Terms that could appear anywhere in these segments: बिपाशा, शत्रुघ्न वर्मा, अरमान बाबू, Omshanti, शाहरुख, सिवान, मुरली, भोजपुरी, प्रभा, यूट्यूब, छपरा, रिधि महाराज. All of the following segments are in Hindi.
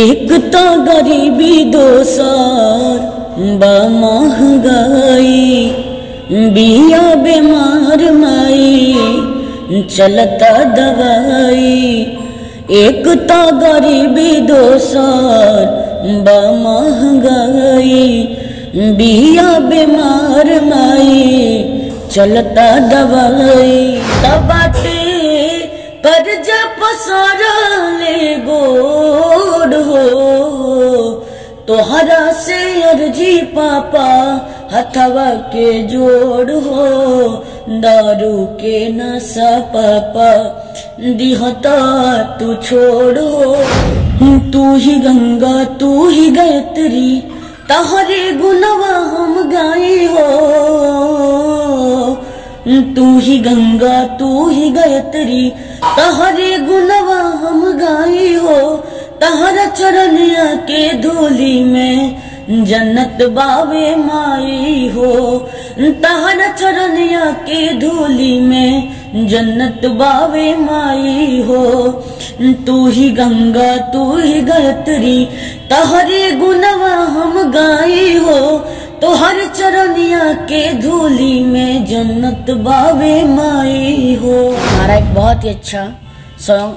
एक तो गरीबी दोसर बमहगाई, बिया बेमार माई चलता दवाई। एक तो गरीबी दोसर बमहगाई, बिया बेमार माई चलता दवाई। तबाटे कर्जा पसारा ले गोड़ हो, तोहरा से अर्जी पापा हथवा के जोड़ हो। दारू के नशा पापा दिहता तू छोड़ हो। तू ही गंगा तू ही गायत्री, तोहरे गुनवा हम गाई हो। तू ही गंगा तू ही गायत्री, तहरे गुनवा हम गाई हो। तहरा चरनिया के धूली में जन्नत बावे माई हो। तहरा चरनिया के धूली में जन्नत बावे माई हो। तू ही गंगा तू ही गायत्री, तहरे गुनवा हम गाई हो। तोहर चरनिया के धूली में जन्नत बावे माई हो। हमारा एक बहुत ही अच्छा सॉन्ग,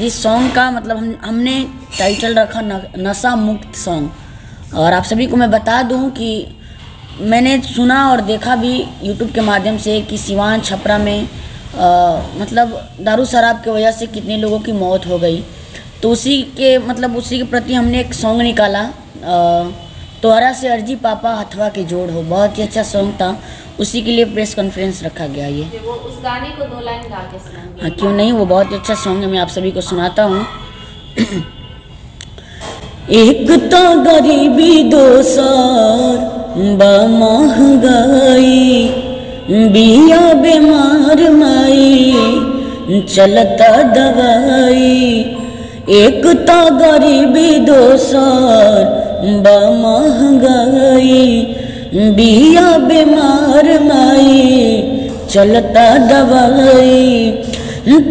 जिस सॉन्ग का मतलब हमने टाइटल रखा नशा मुक्त सॉन्ग। और आप सभी को मैं बता दूं कि मैंने सुना और देखा भी यूट्यूब के माध्यम से कि सिवान छपरा में मतलब दारू शराब की वजह से कितने लोगों की मौत हो गई। तो उसी के प्रति हमने एक सॉन्ग निकाला, तोहरा से अर्जी पापा हथवा के जोड़ हो। बहुत ही अच्छा सॉन्ग था, उसी के लिए प्रेस कॉन्फ्रेंस रखा गया। ये वो उस गाने को दो लाइन गा के सुनाएंगे। हाँ क्यों नहीं, वो बहुत ही अच्छा सॉन्ग है, मैं आप सभी को सुनाता हूँ। एक तो गरीबी दोसर महंगाई, बिया बेमार माई चलता दवाई। एक तो गरीबी दोसर महंगाई, बिया बेमार माई चलता दवाई।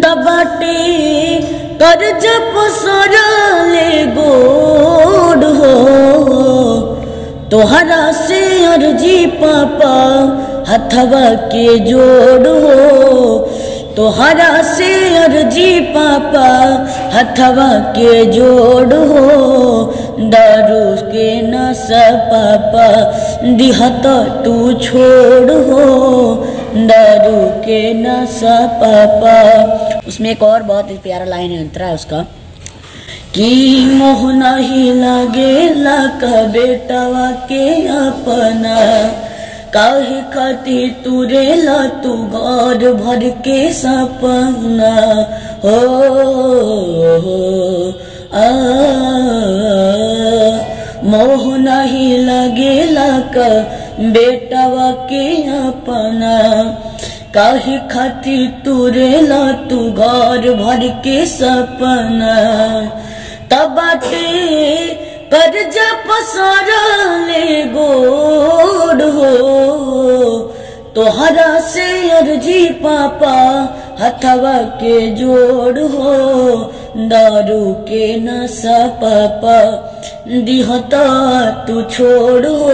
तबाटे कर्जा पसारा ले गोड़ हो, तोहरा से अर्जी पापा हथवा के जोड़ हो। तोहरा से अर्जी पापा हथवा के जोड़ हो। दारू के नशा पापा दिहता तू छोड़ हो। दारू के नशा पापा। उसमें एक और बहुत ही प्यारा लाइन अंतरा है उसका कि मोह नहीं लागेला का बेटावा के अपना, काहे खातिर तुरेला तू घर भर के सपना हो। मोह नहीं लगेला का बेटावा के अपना, काहे खातिर तुरेला तू घर भर के सपना। तबाटे कर्जा पसारा ले गोड़ हो, तोहरा से अर्जी पापा हथवा के जोड़ हो। दारू के नशा पापा दिहता तू छोड़ हो।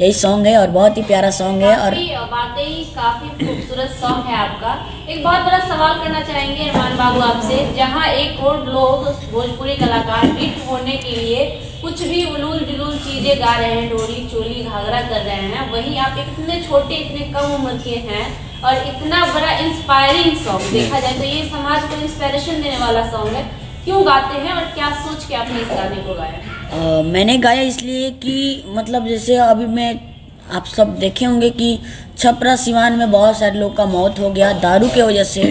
यही सॉन्ग है और बहुत ही प्यारा सॉन्ग है और वाकई काफी खूबसूरत सॉन्ग है आपका। एक बहुत बड़ा सवाल करना चाहेंगे अरमान बाबू आपसे, जहाँ एक और लोग भोजपुरी कलाकार हिट होने के लिए कुछ भी उलूल जुलूल चीजें गा रहे हैं, डोली चोली घाघरा कर रहे हैं, वहीं आप इतने छोटे इतने कम उम्र के हैं और इतना बड़ा इंस्पायरिंग सॉन्ग, देखा जाए तो ये समाज को इंस्पायरेशन देने वाला सॉन्ग है, क्यों गाते हैं और क्या सोच के आपने इस गाने को गाया? मैंने गाया इसलिए कि मतलब जैसे अभी मैं आप सब देखे होंगे कि छपरा सिवान में बहुत सारे लोग का मौत हो गया दारू के वजह से।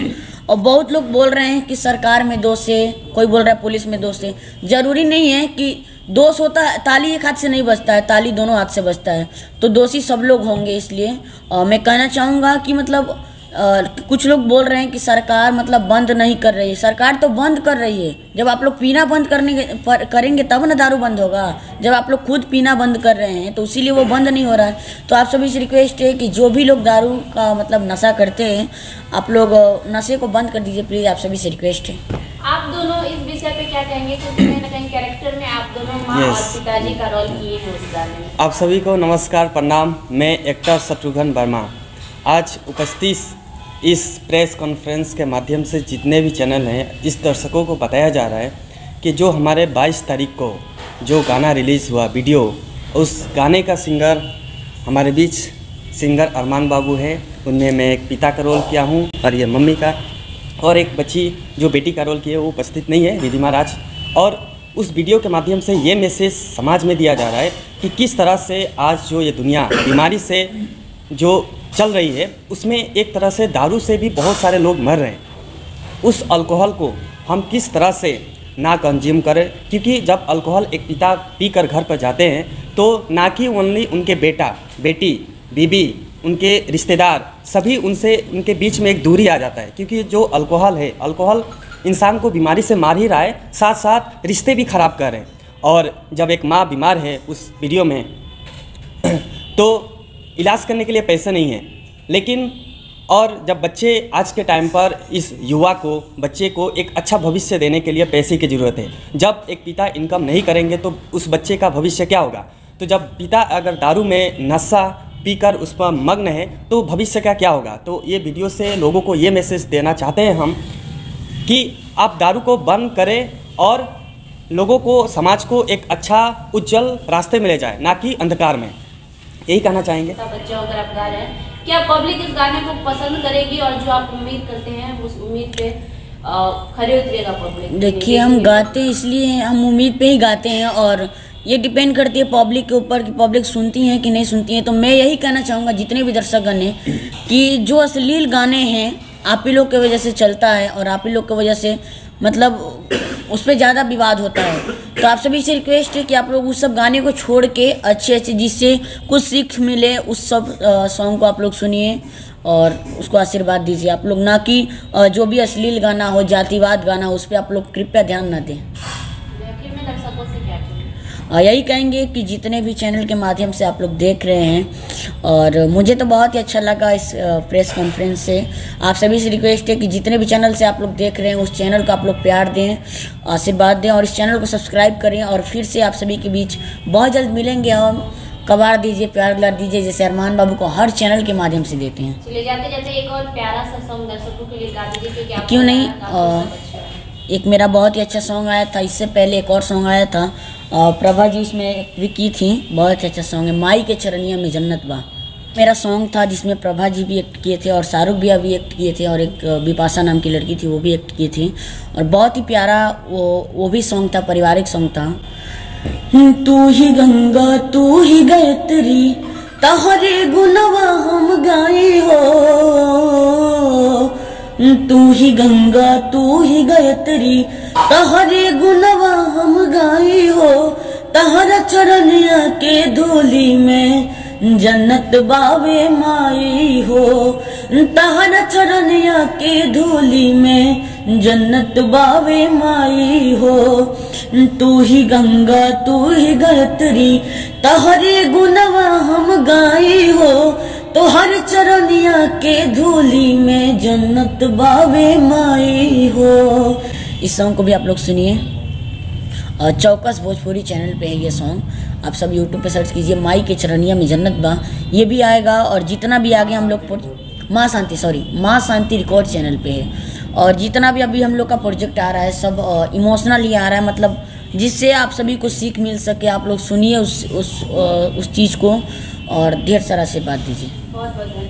और बहुत लोग बोल रहे हैं कि सरकार में दोष है, कोई बोल रहा है पुलिस में दोष है। ज़रूरी नहीं है कि दोष होता है, ताली एक हाथ से नहीं बजता है, ताली दोनों हाथ से बजता है। तो दोषी सब लोग होंगे। इसलिए मैं कहना चाहूँगा कि मतलब कुछ लोग बोल रहे हैं कि सरकार मतलब बंद नहीं कर रही है, सरकार तो बंद कर रही है। जब आप लोग पीना बंद करेंगे तब ना दारू बंद होगा। जब आप लोग खुद पीना बंद कर रहे हैं तो इसीलिए वो बंद नहीं हो रहा है। तो आप सभी से रिक्वेस्ट है कि जो भी लोग दारू का मतलब नशा करते हैं, आप लोग नशे को बंद कर दीजिए प्लीज़, आप सभी से रिक्वेस्ट है। आप दोनों इस विषय पे क्या क्या कहेंगे कि कहीं ना कहीं कैरेक्टर में आप दोनों माँ और पिताजी का रोल किए हैं उस गाने में? आप सभी को नमस्कार प्रणाम। मैं एक्टर शत्रुघ्न वर्मा आज उपस्थित इस प्रेस कॉन्फ्रेंस के माध्यम से जितने भी चैनल हैं इस दर्शकों को बताया जा रहा है कि जो हमारे 22 तारीख को जो गाना रिलीज़ हुआ वीडियो, उस गाने का सिंगर हमारे बीच सिंगर अरमान बाबू है। उनमें मैं एक पिता का रोल किया हूँ और ये मम्मी का, और एक बच्ची जो बेटी का रोल की है वो उपस्थित नहीं है, रिधि महाराज। और उस वीडियो के माध्यम से ये मैसेज समाज में दिया जा रहा है कि किस तरह से आज जो ये दुनिया बीमारी से जो चल रही है उसमें एक तरह से दारू से भी बहुत सारे लोग मर रहे हैं। उस अल्कोहल को हम किस तरह से ना कंज्यूम करें, क्योंकि जब अल्कोहल एक पिता पीकर घर पर जाते हैं तो ना कि ओनली उनके बेटा बेटी बीबी उनके रिश्तेदार सभी उनसे उनके बीच में एक दूरी आ जाता है, क्योंकि जो अल्कोहल है, अल्कोहल इंसान को बीमारी से मार ही रहा है, साथ साथ रिश्ते भी खराब कर रहे हैं। और जब एक माँ बीमार है उस वीडियो में तो इलाज करने के लिए पैसे नहीं है, लेकिन और जब बच्चे आज के टाइम पर इस युवा को बच्चे को एक अच्छा भविष्य देने के लिए पैसे की ज़रूरत है। जब एक पिता इनकम नहीं करेंगे तो उस बच्चे का भविष्य क्या होगा? तो जब पिता अगर दारू में नशा पीकर उस पर मग्न है तो भविष्य का क्या होगा? तो ये वीडियो से लोगों को ये मैसेज देना चाहते हैं हम कि आप दारू को बंद करें और लोगों को, समाज को एक अच्छा उज्जवल रास्ते में ले जाए, ना कि अंधकार में। यही कहना चाहेंगे। बच्चे होकर आप गा रहे हैं, क्या पब्लिक इस गाने को पसंद करेगी और जो आप उम्मीद करते हैं उस उम्मीद पे खरे उतरेगा पब्लिक? देखिए, हम गाते इसलिए हम उम्मीद पे ही गाते हैं और ये डिपेंड करती है पब्लिक के ऊपर कि पब्लिक सुनती है कि नहीं सुनती है। तो मैं यही कहना चाहूँगा जितने भी दर्शकगण हैं कि जो अश्लील गाने हैं आप ही लोग की वजह से चलता है और आप ही लोग की वजह से मतलब उस पर ज़्यादा विवाद होता है। तो आप सभी से रिक्वेस्ट है कि आप लोग उस सब गाने को छोड़ के अच्छे जिससे कुछ सीख मिले उस सब सॉन्ग को आप लोग सुनिए और उसको आशीर्वाद दीजिए आप लोग, ना कि जो भी अश्लील गाना हो, जातिवाद गाना हो, उस पर आप लोग कृपया ध्यान ना दें। यही कहेंगे कि जितने भी चैनल के माध्यम से आप लोग देख रहे हैं, और मुझे तो बहुत ही अच्छा लगा इस प्रेस कॉन्फ्रेंस से। आप सभी से रिक्वेस्ट है कि जितने भी चैनल से आप लोग देख रहे हैं उस चैनल को आप लोग प्यार दें, आशीर्वाद दें और इस चैनल को सब्सक्राइब करें। और फिर से आप सभी के बीच बहुत जल्द मिलेंगे और कबार दीजिए, प्यार दुलार दीजिए, जैसे अरमान बाबू को हर चैनल के माध्यम से देते हैं। चले जाते जाते एक और प्यारा सा सॉन्ग दर्शकों के लिए गा दीजिए। क्यों नहीं, एक मेरा बहुत ही अच्छा सॉन्ग आया था, इससे पहले एक और सॉन्ग आया था प्रभा जी, उसमें एक भी की थी, बहुत अच्छा सॉन्ग है, माई के चरनिया में जन्नत बा। मेरा सॉन्ग था जिसमें प्रभा जी भी एक्ट किए थे और शाहरुख भी अभी एक्ट किए थे और एक बिपाशा नाम की लड़की थी वो भी एक्ट की थी, और बहुत ही प्यारा वो भी सॉन्ग था, पारिवारिक सॉन्ग था। तू ही गंगा तू ही गायत्री तहरे गुनवा हम गाए हो, तू ही गंगा तू ही गायत्री तहरे गुनवा हम गाई हो, तहरा चरनिया के धूली में जन्नत बावे माई हो, तहरा चरनिया के धूली में जन्नत बावे माई हो, तू ही गंगा तू ही गायत्री तहरे गुनवा हम गाई हो, तो हर चरनिया के धूली में जन्नत बावे माई हो। इस सॉन्ग को भी आप लोग सुनिए, और चौकस भोजपुरी चैनल पे है ये सॉन्ग, आप सब यूट्यूब पे सर्च कीजिए माई के चरनिया में जन्नत बा, ये भी आएगा। और जितना भी आगे हम लोग माँ शांति रिकॉर्ड चैनल पे है, और जितना भी अभी हम लोग का प्रोजेक्ट आ रहा है सब इमोशनल ही आ रहा है, मतलब जिससे आप सभी को सीख मिल सके। आप लोग सुनिए उस चीज़ को और ढेर सारा आशीर्वाद दीजिए। बहुत बहुत।